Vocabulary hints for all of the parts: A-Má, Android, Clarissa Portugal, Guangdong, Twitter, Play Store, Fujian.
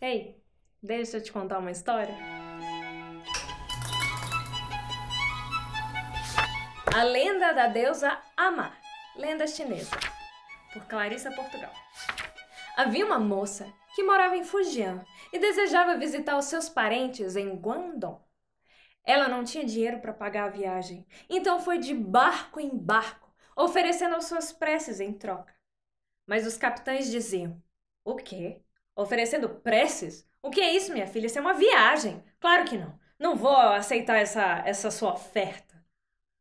Ei, deixa eu te contar uma história. A lenda da deusa A-Má, lenda chinesa, por Clarissa Portugal. Havia uma moça que morava em Fujian e desejava visitar os seus parentes em Guangdong. Ela não tinha dinheiro para pagar a viagem, então foi de barco em barco, oferecendo as suas preces em troca. Mas os capitães diziam: "O quê? Oferecendo preces? O que é isso, minha filha? Isso é uma viagem. Claro que não. Não vou aceitar essa sua oferta."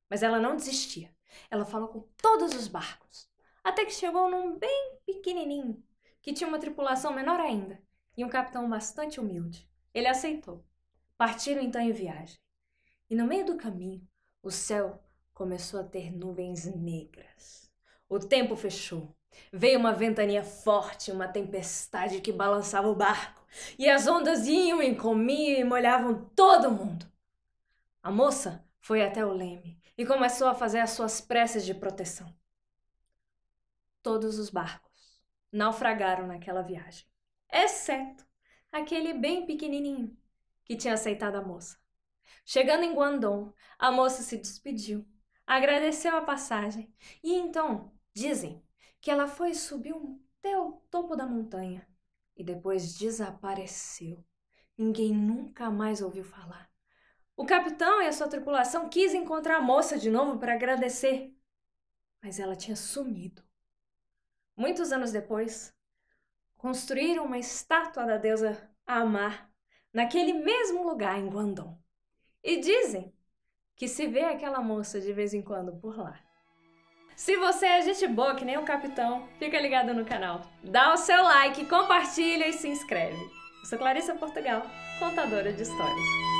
Mas ela não desistia. Ela falou com todos os barcos, até que chegou num bem pequenininho, que tinha uma tripulação menor ainda, e um capitão bastante humilde. Ele aceitou. Partiram então em viagem. E no meio do caminho, o céu começou a ter nuvens negras. O tempo fechou. Veio uma ventania forte, uma tempestade que balançava o barco, e as ondas iam e comiam e molhavam todo mundo. A moça foi até o leme e começou a fazer as suas preces de proteção. Todos os barcos naufragaram naquela viagem, exceto aquele bem pequenininho que tinha aceitado a moça. Chegando em Guangdong, a moça se despediu, agradeceu a passagem e então, dizem, que ela foi e subiu até o topo da montanha e depois desapareceu. Ninguém nunca mais ouviu falar. O capitão e a sua tripulação quis encontrar a moça de novo para agradecer, mas ela tinha sumido. Muitos anos depois, construíram uma estátua da deusa A-Má naquele mesmo lugar em Guangdong. E dizem que se vê aquela moça de vez em quando por lá. Se você é gente boa que nem um capitão, fica ligado no canal. Dá o seu like, compartilha e se inscreve. Eu sou Clarissa Portugal, contadora de histórias.